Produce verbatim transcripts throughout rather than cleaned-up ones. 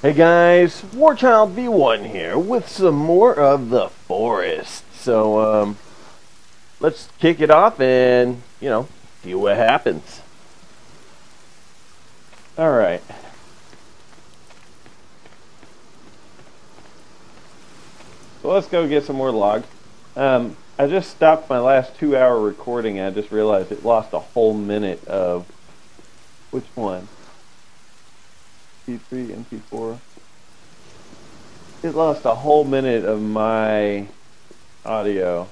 Hey guys, Warchild V one here with some more of The Forest. So, um, let's kick it off and, you know, see what happens. Alright. So let's go get some more logs. Um, I just stopped my last two hour recording and I just realized it lost a whole minute of... Which one? P three and P four. It lost a whole minute of my audio,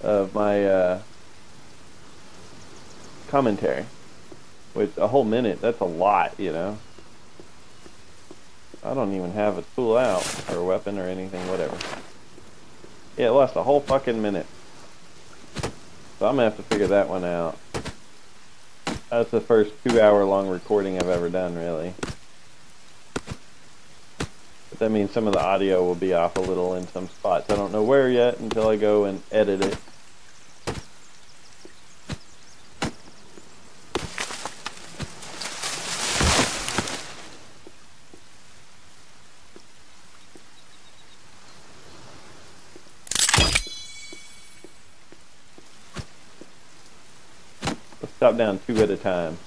of my uh, commentary. Which, a whole minute, that's a lot, you know. I don't even have a tool out, or a weapon, or anything, whatever. Yeah, it lost a whole fucking minute. So I'm gonna have to figure that one out. That's the first two hour long recording I've ever done, really. But that means some of the audio will be off a little in some spots. I don't know where yet until I go and edit it. Stop down two at a time.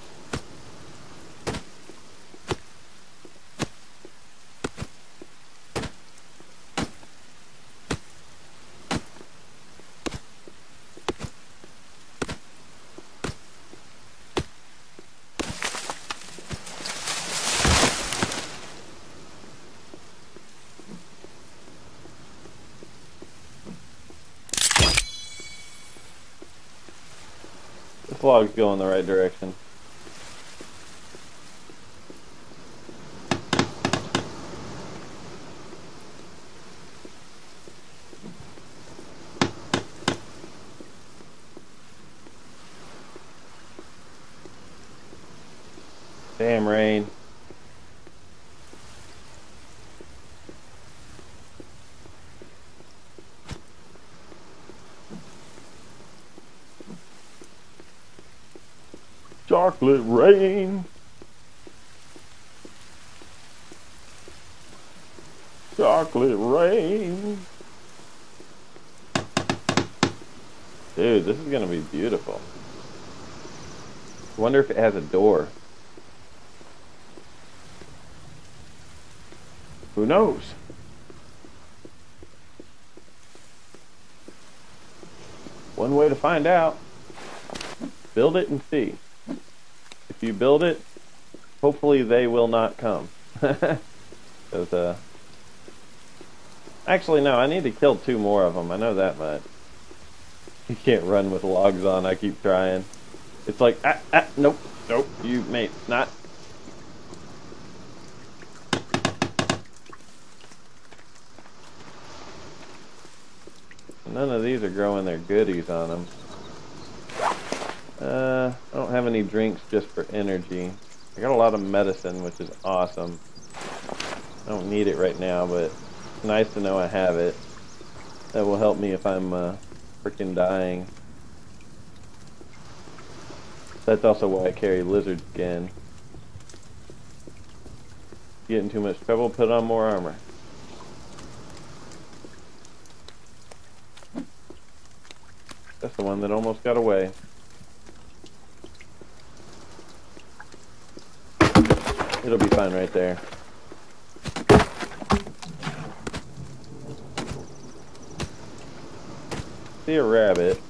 Logs go in the right direction. Damn rain. Chocolate rain. Chocolate rain. Dude, this is gonna be beautiful. Wonder if it has a door. Who knows? One way to find out. Build it and see. If you build it, hopefully they will not come. Cause, uh, actually, no, I need to kill two more of them. I know that much. You can't run with logs on. I keep trying. It's like, ah, ah, nope, nope, you may not. None of these are growing their goodies on them. Uh, I don't have any drinks just for energy. I got a lot of medicine, which is awesome. I don't need it right now, but it's nice to know I have it. That will help me if I'm uh, freaking dying. That's also why I carry lizard skin. Getting too much trouble, put on more armor. That's the one that almost got away. It'll be fine right there. See a rabbit.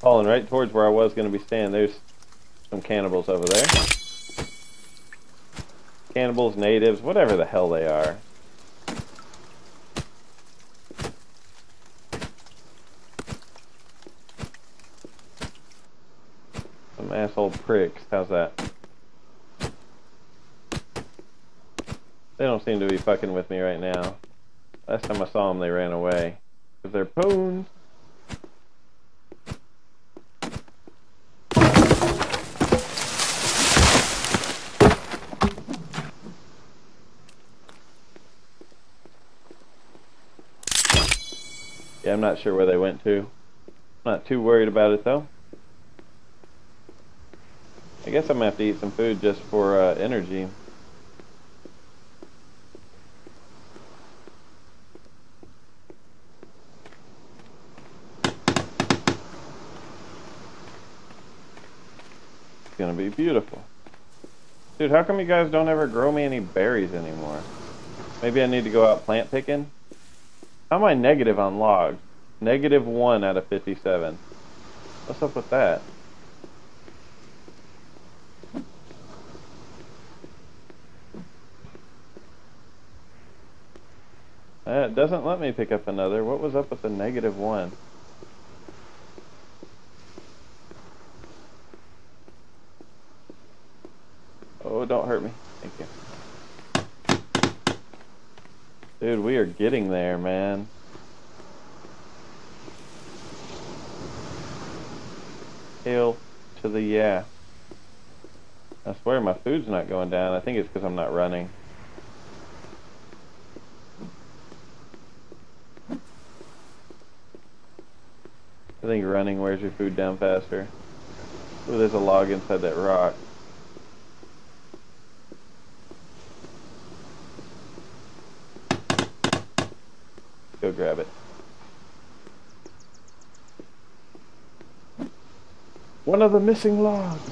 Falling right towards where I was going to be standing. There's some cannibals over there. Cannibals, natives, whatever the hell they are. Some asshole pricks, how's that? They don't seem to be fucking with me right now. Last time I saw them, they ran away. With their poons. Yeah, I'm not sure where they went to. I'm not too worried about it though. I guess I'm gonna have to eat some food just for uh, energy. It's gonna be beautiful. Dude, how come you guys don't ever grow me any berries anymore? Maybe I need to go out plant picking? How am I negative on logs? Negative one out of fifty-seven. What's up with that? Uh, it doesn't let me pick up another. What was up with the negative one? Oh, don't hurt me. Thank you. Dude, we are getting there, man. Hail to the yeah. I swear my food's not going down. I think it's because I'm not running. I think running wears your food down faster. Ooh, there's a log inside that rock. Go grab it. One of the missing logs!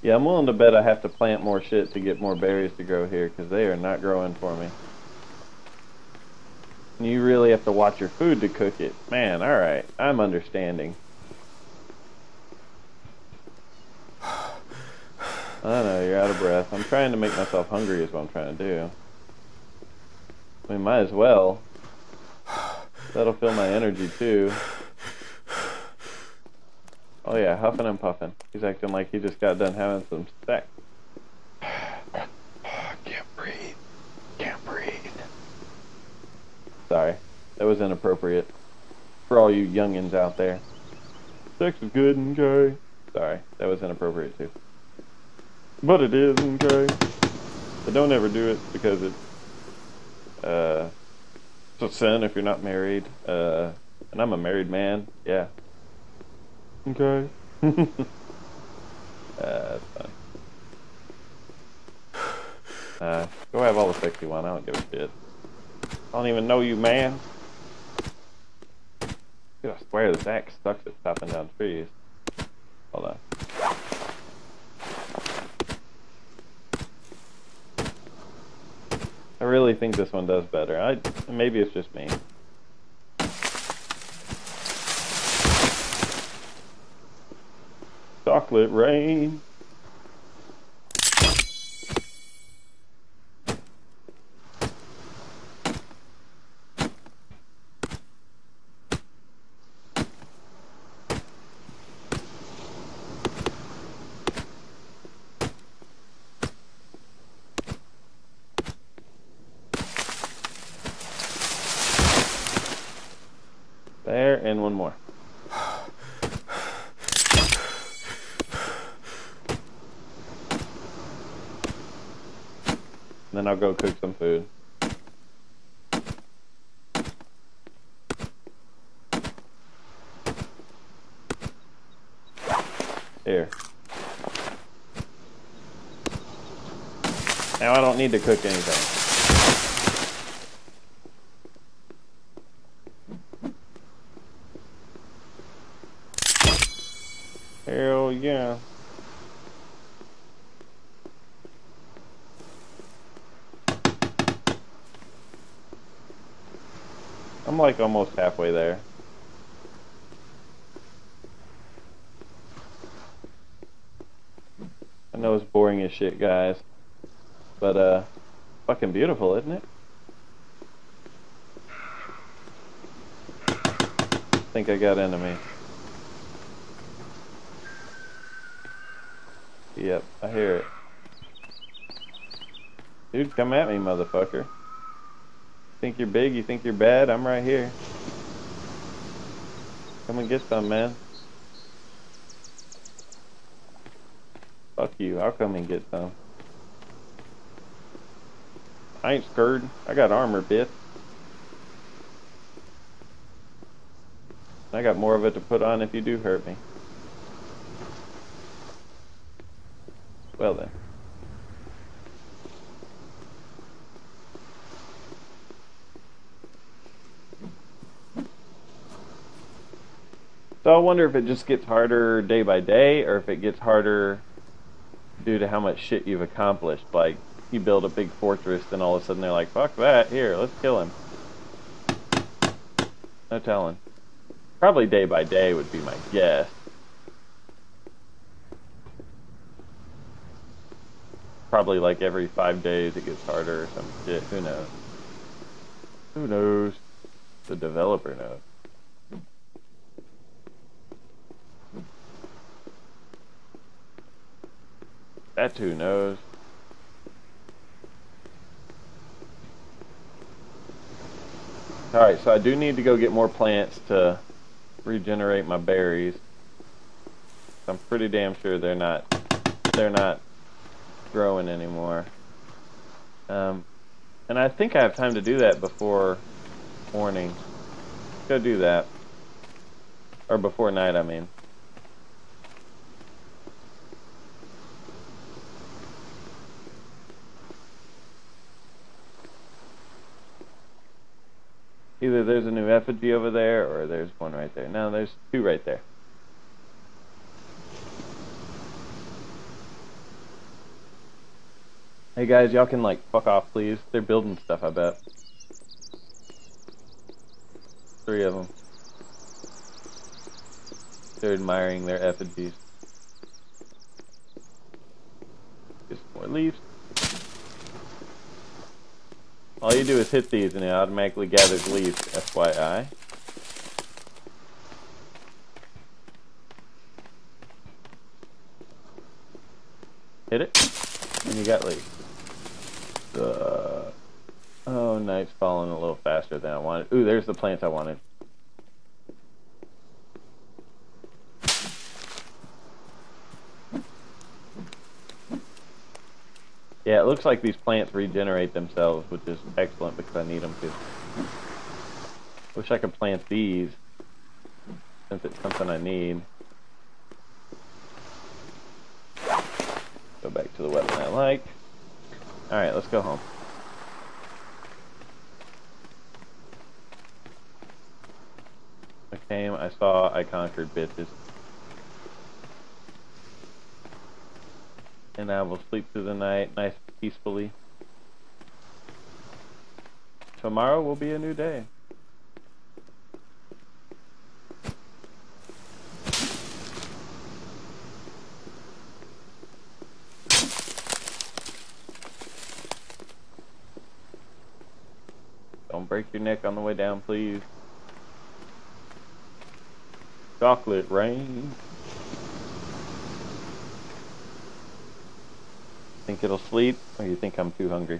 Yeah, I'm willing to bet I have to plant more shit to get more berries to grow here, because they are not growing for me. You really have to watch your food to cook it. Man, alright. I'm understanding. I know, you're out of breath. I'm trying to make myself hungry is what I'm trying to do. I mean, might as well. That'll fill my energy, too. Oh yeah, huffing and puffing. He's acting like he just got done having some sex. Sorry, that was inappropriate for all you youngins out there. Sex is good and gay. Sorry, that was inappropriate too. But it isn't gay. But don't ever do it because it's, uh, it's a sin if you're not married. Uh, and I'm a married man. Yeah. Okay. uh, that's funny. Uh, go have all the sex you want. I don't give a shit. I don't even know you, man. Dude, I swear this axe sucks at chopping down trees. Hold on. I really think this one does better. I maybe it's just me. Chocolate rain. And one more. Then I'll go cook some food. Here. Now I don't need to cook anything. Hell yeah. I'm like almost halfway there. I know it's boring as shit, guys. But, uh, fucking beautiful, isn't it? I think I got into me. Yep, I hear it. Dude, come at me, motherfucker. Think you're big, you think you're bad, I'm right here. Come and get some, man. Fuck you, I'll come and get some. I ain't scared. I got armor, bitch. I got more of it to put on if you do hurt me. Well then. So I wonder if it just gets harder day by day, or if it gets harder due to how much shit you've accomplished. Like, you build a big fortress, then all of a sudden they're like, fuck that, here, let's kill him. No telling. Probably day by day would be my guess. Probably like every five days it gets harder or some shit. Who knows? Who knows? The developer knows. That who knows. Alright, so I do need to go get more plants to regenerate my berries. I'm pretty damn sure they're not they're not growing anymore. Um, and I think I have time to do that before morning. Go do that. Or before night, I mean. Either there's a new effigy over there, or there's one right there. No, there's two right there. Hey guys, y'all can like fuck off, please. They're building stuff, I bet. Three of them. They're admiring their effigies. Just more leaves. All you do is hit these and it automatically gathers leaves, F Y I. Hit it, and you got leaves. Uh, oh, night's falling a little faster than I wanted. Ooh, there's the plants I wanted. Yeah, it looks like these plants regenerate themselves, which is excellent because I need them to. Wish I could plant these, since it's something I need. Go back to the weapon I like. Alright, let's go home. I came, I saw, I conquered, bitches. And I will sleep through the night, nice and peacefully. Tomorrow will be a new day. Don't break your neck on the way down, please. Chocolate rain. Think it'll sleep, or you think I'm too hungry?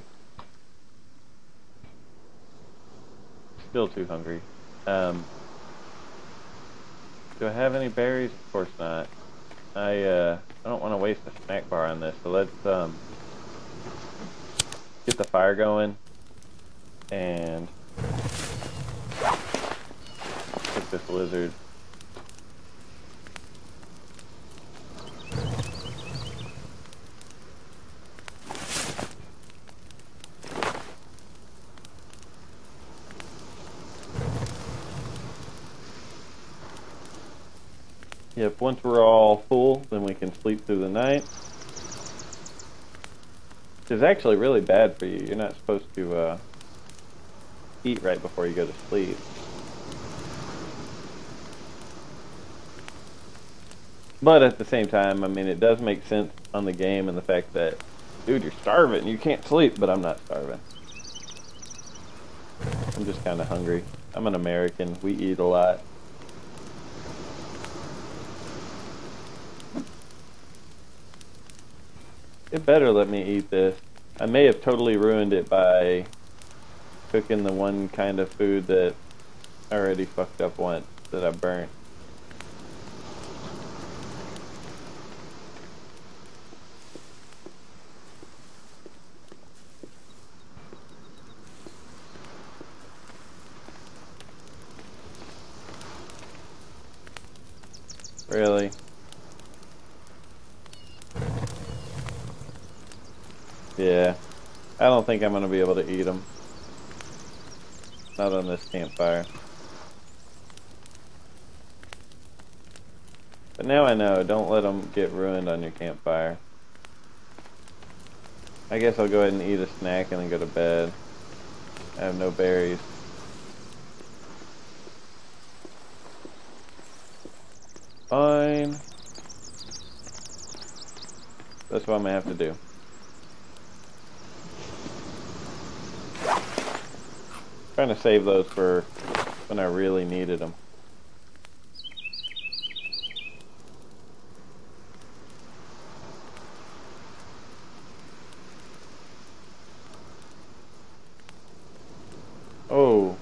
Still too hungry. Um, do I have any berries? Of course not. I uh, I don't want to waste a snack bar on this, so let's um, get the fire going and cook this lizard. If once we're all full, then we can sleep through the night. Which is actually really bad for you. You're not supposed to uh, eat right before you go to sleep. But at the same time, I mean, it does make sense on the game and the fact that, dude, you're starving. You can't sleep, but I'm not starving. I'm just kind of hungry. I'm an American. We eat a lot. It better let me eat this. I may have totally ruined it by cooking the one kind of food that I already fucked up once that I burnt. Really? Yeah. I don't think I'm gonna be able to eat them. Not on this campfire. But now I know, don't let them get ruined on your campfire. I guess I'll go ahead and eat a snack and then go to bed. I have no berries. Fine. That's what I'm gonna have to do. Trying to save those for when I really needed them. Oh,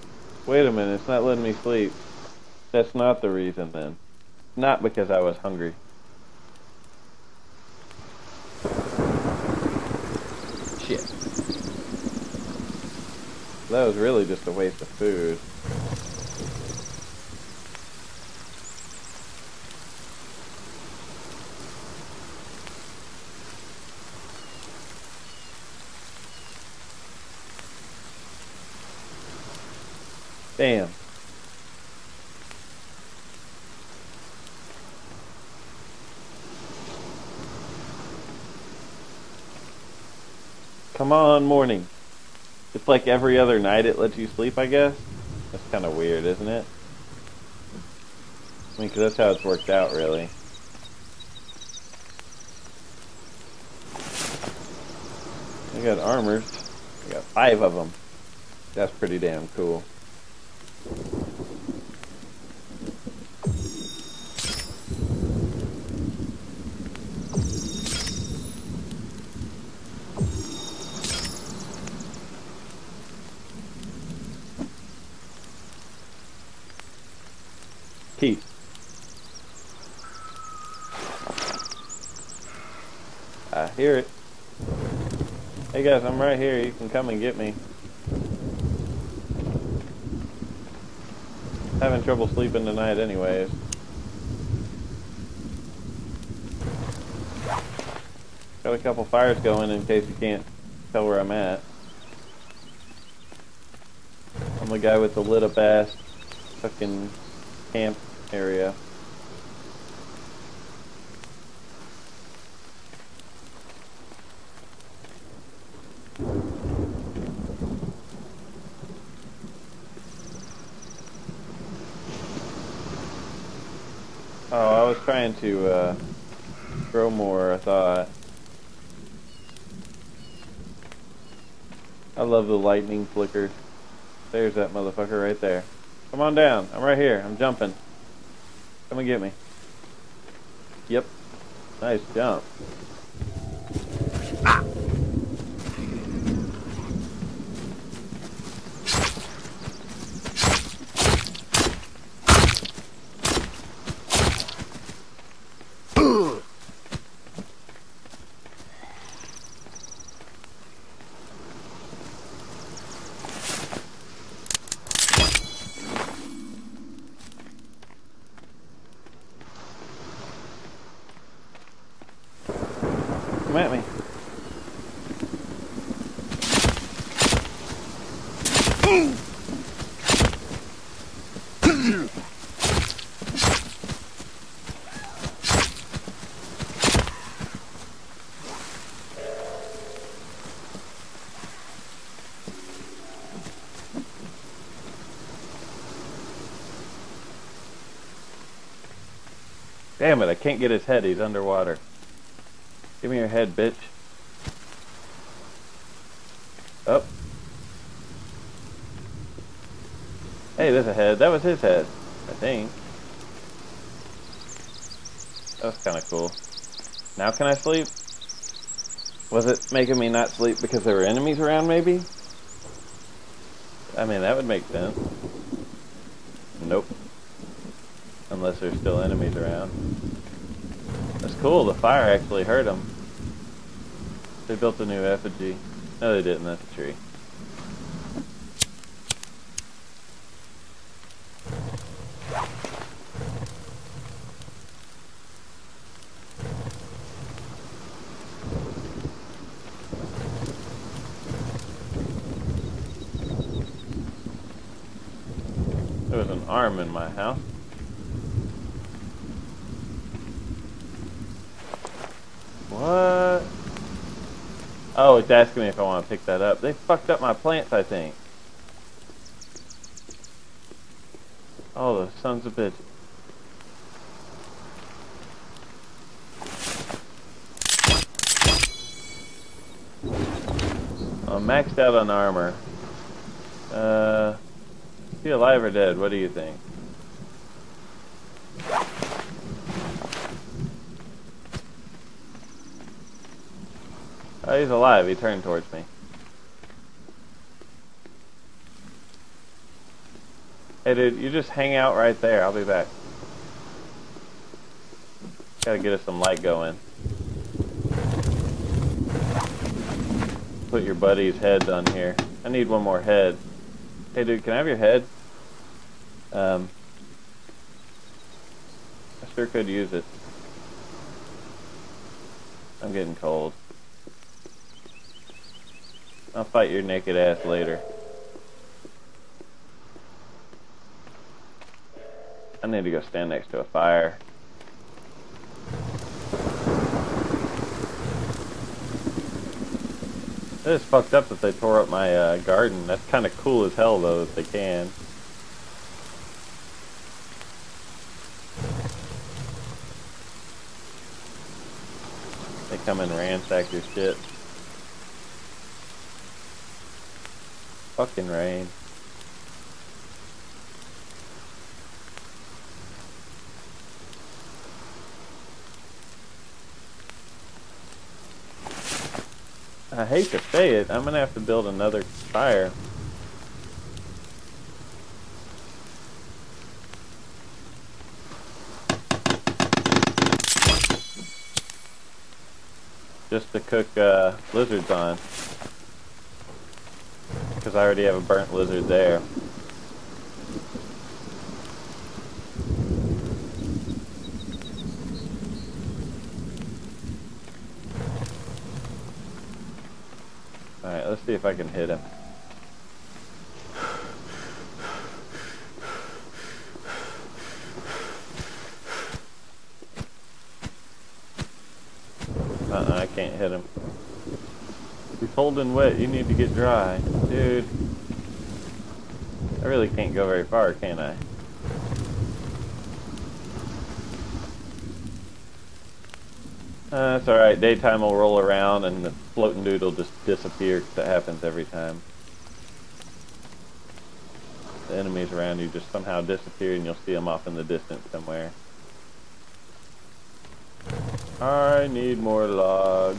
wait a minute, it's not letting me sleep. That's not the reason then. Not because I was hungry. Shit. That was really just a waste of food. Damn. Come on, morning. It's like every other night it lets you sleep, I guess. That's kind of weird, isn't it? I mean, because that's how it's worked out, really. I got armors. I got five of them. That's pretty damn cool. Peace. I hear it. Hey guys, I'm right here. You can come and get me. Having trouble sleeping tonight anyways. Got a couple fires going in case you can't tell where I'm at. I'm the guy with the lit up ass fucking camp area. Oh, I was trying to uh, grow more, I thought. I love the lightning flicker. There's that motherfucker right there. Come on down. I'm right here. I'm jumping. Come and get me. Yep. Nice jump. Ah! Come at me. Damn it, I can't get his head, he's underwater. Give me your head, bitch. Up. Hey, there's a head. That was his head, I think. That was kind of cool. Now can I sleep? Was it making me not sleep because there were enemies around, maybe? I mean, that would make sense. Nope. Unless there's still enemies around. That's cool, the fire actually hurt them. They built a new effigy. No, they didn't, that's a tree. arm in my house. What? Oh, it's asking me if I want to pick that up. They fucked up my plants, I think. Oh, those sons of bitches. I'm maxed out on armor. Uh, is he alive or dead? What do you think? Oh, he's alive. He turned towards me. Hey, dude, you just hang out right there. I'll be back. Gotta get us some light going. Put your buddies' heads on here. I need one more head. Hey, dude, can I have your head? Um, I sure could use it. I'm getting cold. I'll fight your naked ass later. I need to go stand next to a fire. It is fucked up that they tore up my uh, garden. That's kind of cool as hell, though, if they can. They come and ransack your shit. Fucking rain. I hate to say it, I'm gonna have to build another fire. Just to cook uh, lizards on. Because I already have a burnt lizard there. Alright, let's see if I can hit him. Uh-uh, I can't hit him. He's holding wet, you need to get dry. Dude. I really can't go very far, can I? Uh, that's alright, daytime will roll around and the floating dude will just disappear. That happens every time. The enemies around you just somehow disappear and you'll see them off in the distance somewhere. I need more logs.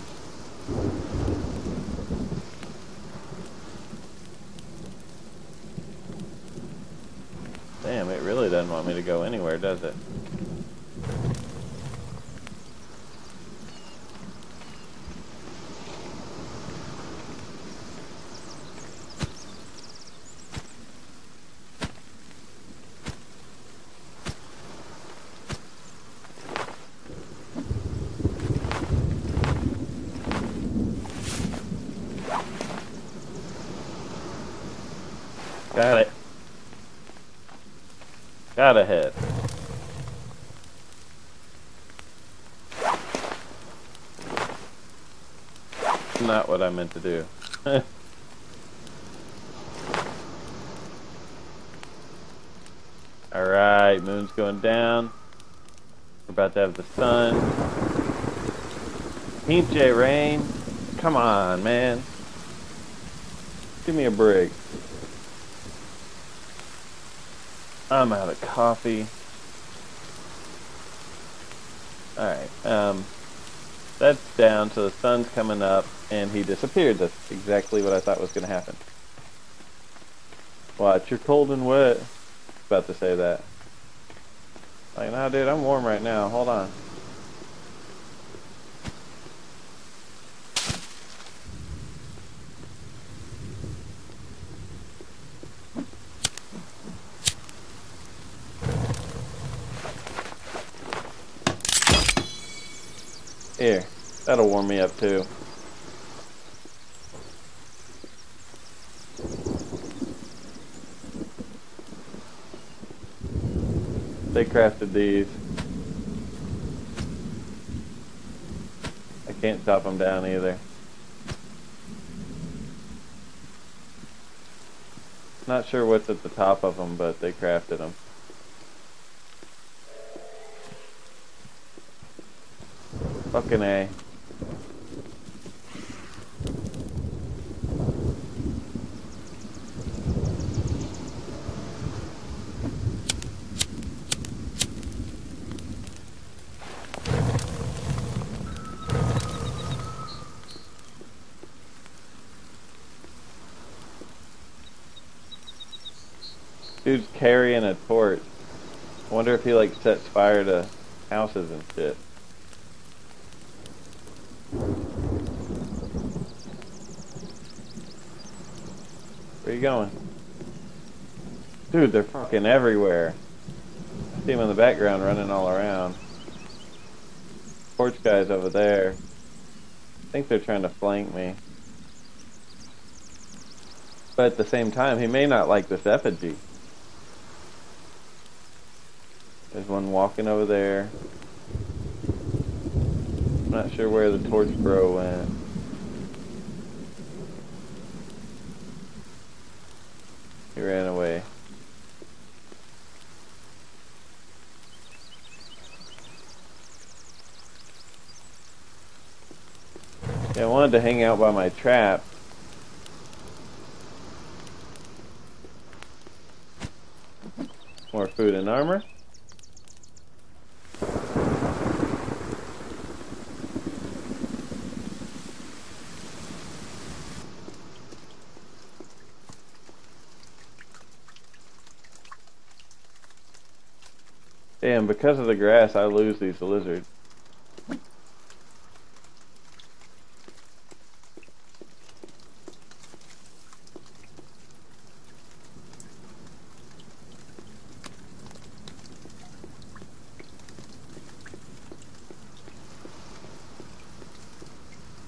Damn, it really doesn't want me to go anywhere, does it? Got it. Got a head. Not what I meant to do. Alright, moon's going down. We're about to have the sun. Pinche rain. Come on, man. Give me a break. I'm out of coffee. Alright, um, that's down, so the sun's coming up, and he disappeared. That's exactly what I thought was going to happen. Watch, you're cold and wet. About to say that. Like, nah, dude, I'm warm right now. Hold on. Here, that'll warm me up too. they crafted these. I can't chop them down either. Not sure what's at the top of them, but they crafted them. Fucking A. Dude's carrying a torch. I wonder if he like sets fire to houses and shit. Where you going? Dude, they're fucking everywhere. I see him in the background running all around. Torch guy's over there. I think they're trying to flank me. But at the same time, he may not like this effigy. There's one walking over there. I'm not sure where the torch bro went. He ran away. Yeah, I wanted to hang out by my trap. More food and armor. Damn, because of the grass, I lose these lizards.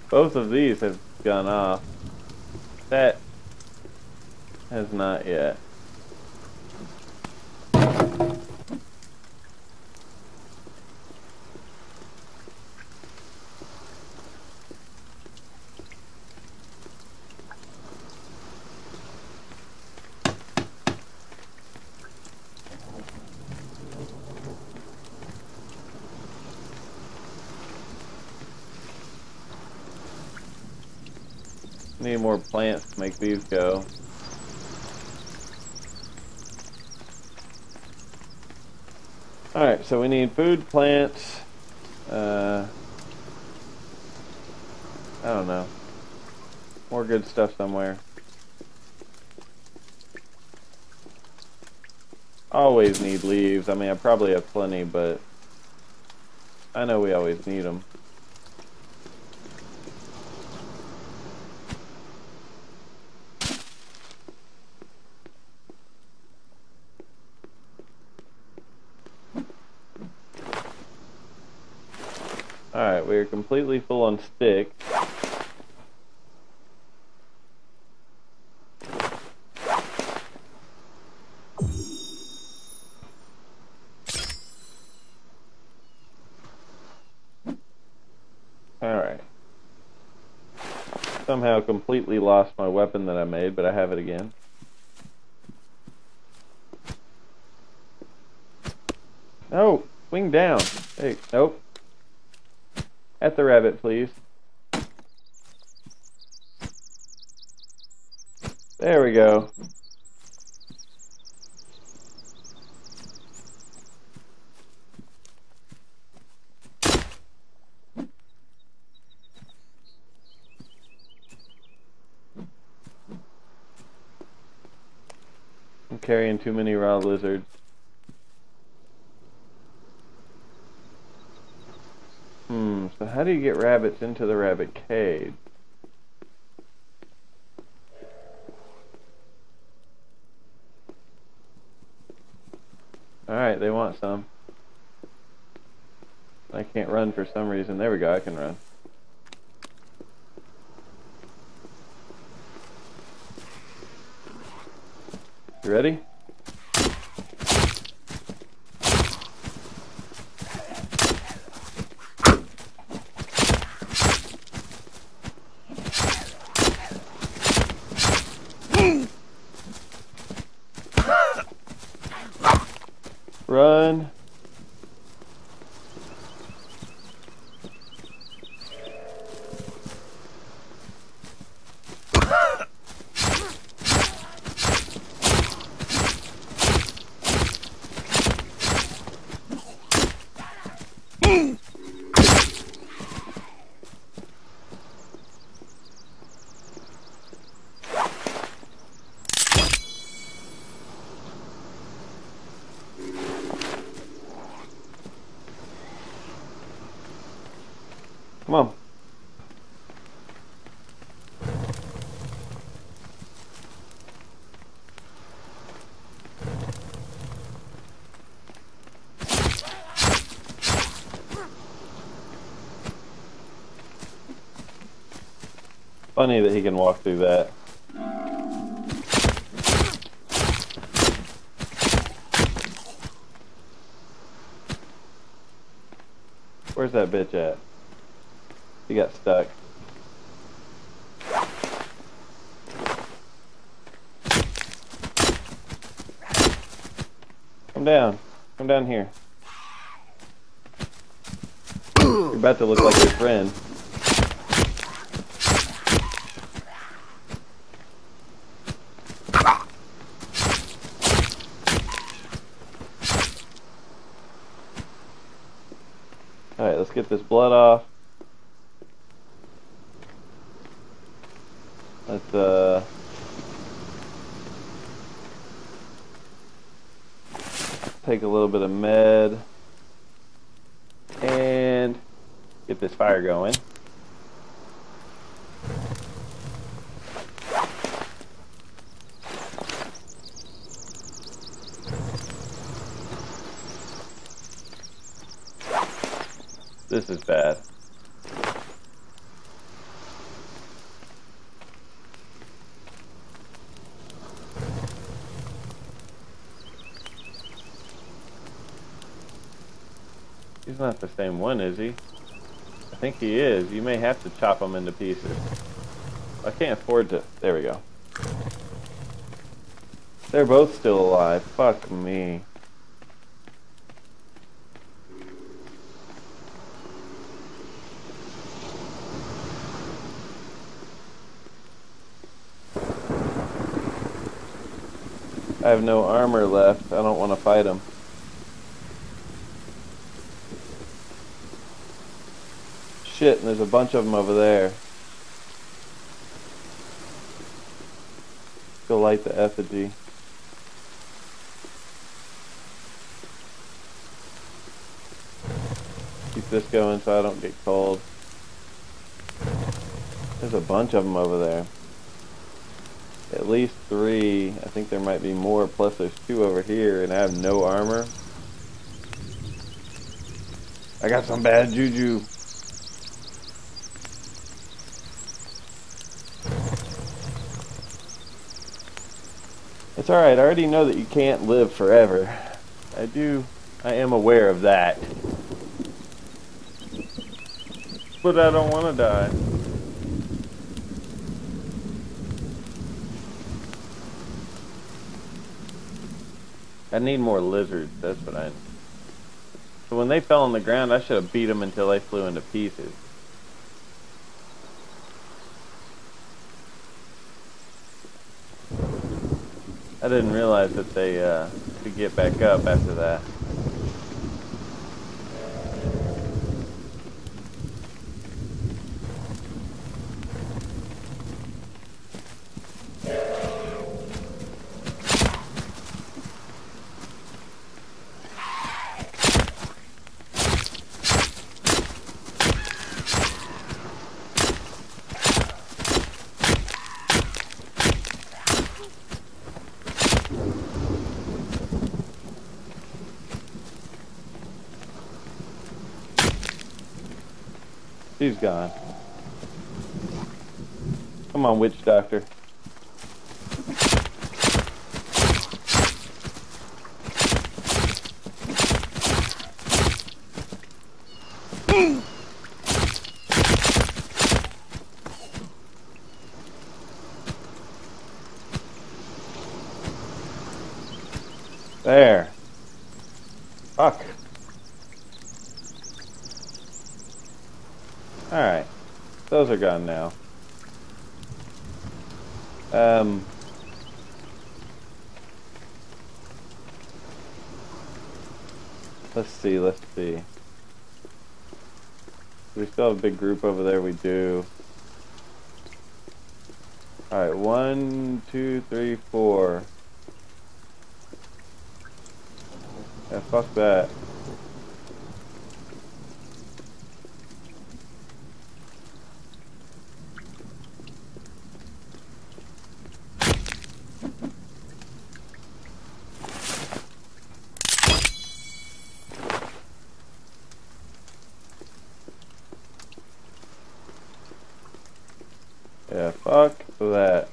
Both of these have gone off. That has not yet. Need more plants to make these go. Alright, so we need food, plants, uh, I don't know, more good stuff somewhere. Always need leaves. I mean, I probably have plenty, but I know we always need them. Alright, we're completely full on sticks. Alright. Somehow completely lost my weapon that I made, but I have it again. No! Wing down! Hey, nope. At the rabbit, please. There we go. I'm carrying too many raw lizards. Hmm, so how do you get rabbits into the rabbit cage? Alright, they want some. I can't run for some reason. There we go, I can run. You ready? Funny that he can walk through that. Where's that bitch at? He got stuck. Come down. Come down here. You're about to look like your friend. Alright, let's get this blood off. Let's, uh... take a little bit of med. And get this fire going. This is bad. He's not the same one, is he? I think he is. You may have to chop him into pieces. I can't afford to. There we go. They're both still alive. Fuck me. I have no armor left. I don't want to fight him. Shit, and there's a bunch of them over there. Go light the effigy. Keep this going so I don't get cold. There's a bunch of them over there. At least three. I think there might be more, plus there's two over here, and I have no armor. I got some bad juju. It's alright, I already know that you can't live forever. I do, I am aware of that. But I don't want to die. I need more lizards, that's what I need. So when they fell on the ground, I should have beat them until they flew into pieces. I didn't realize that they uh, could get back up after that. She's gone. Come on, witch doctor. There. Fuck. Alright, those are gone now. Um, let's see, let's see. We still have a big group over there, we do. Alright, one, two, three, four. Yeah, fuck that. Yeah, fuck that.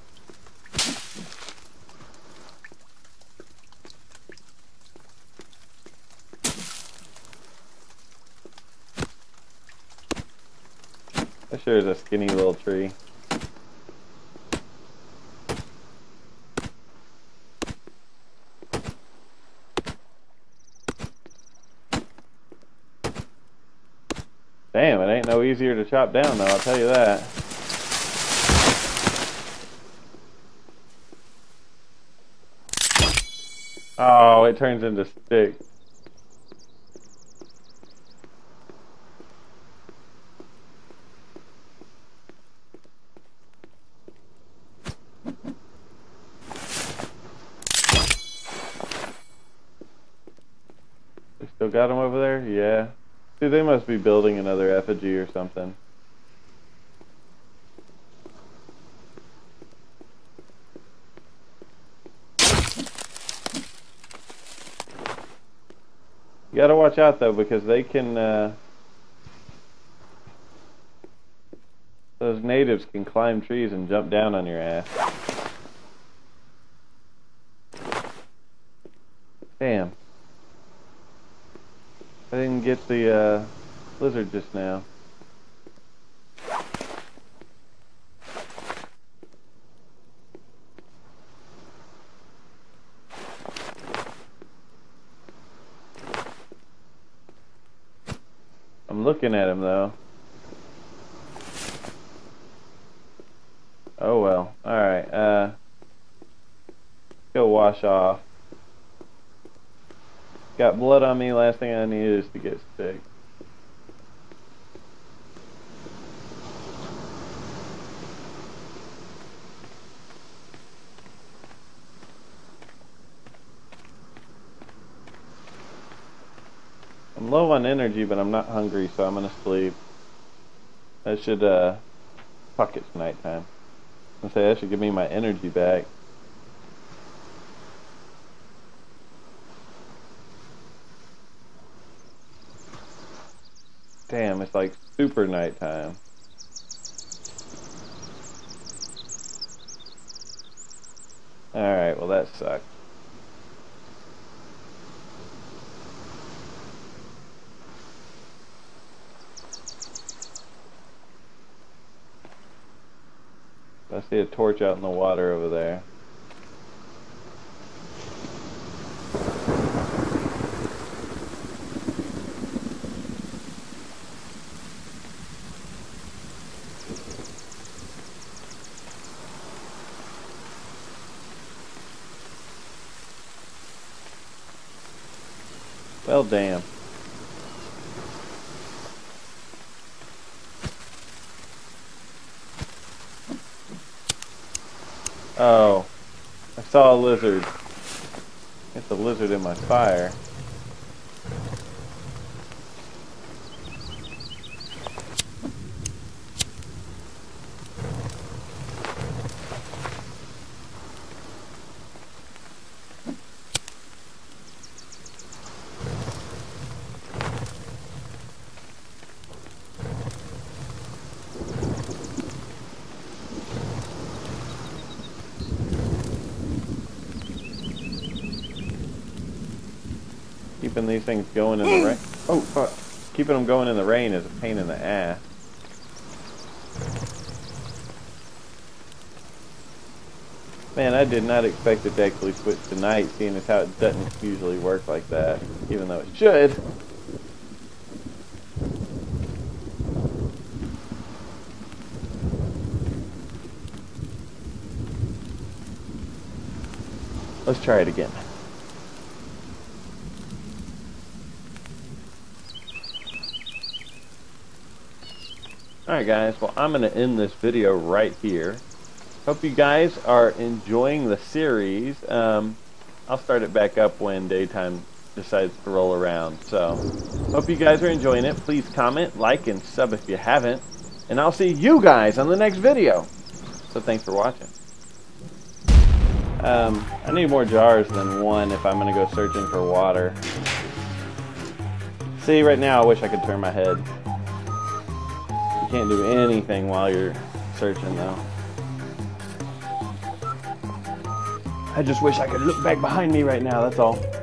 That sure is a skinny little tree. Damn, it ain't no easier to chop down though, I'll tell you that. Oh, it turns into stick. They still got them over there? Yeah. Dude, they must be building another effigy or something. You gotta watch out though, because they can, uh, those natives can climb trees and jump down on your ass. Damn. I didn't get the, uh, lizard just now. I'm looking at him though. Oh well. Alright, uh go wash off. Got blood on me, last thing I need is to get sick. I'm low on energy, but I'm not hungry, so I'm gonna sleep. That should, uh, fuck, it's nighttime. I say that should give me my energy back. Damn, it's like super nighttime. Alright, well that sucked. I see a torch out in the water over there. Well, damn. Oh, I saw a lizard. It's a lizard in my fire. Keeping these things going in the rain. Oh fuck! Keeping them going in the rain is a pain in the ass. Man, I did not expect it to actually switch to night, seeing as how it doesn't usually work like that, even though it should. Let's try it again. Alright guys, well I'm going to end this video right here. Hope you guys are enjoying the series. Um, I'll start it back up when daytime decides to roll around. So, hope you guys are enjoying it. Please comment, like, and sub if you haven't. And I'll see you guys on the next video. So thanks for watching. Um, I need more jars than one if I'm going to go searching for water. See, right now I wish I could turn my head. Can't do anything while you're searching though. I just wish I could look back behind me right now, that's all.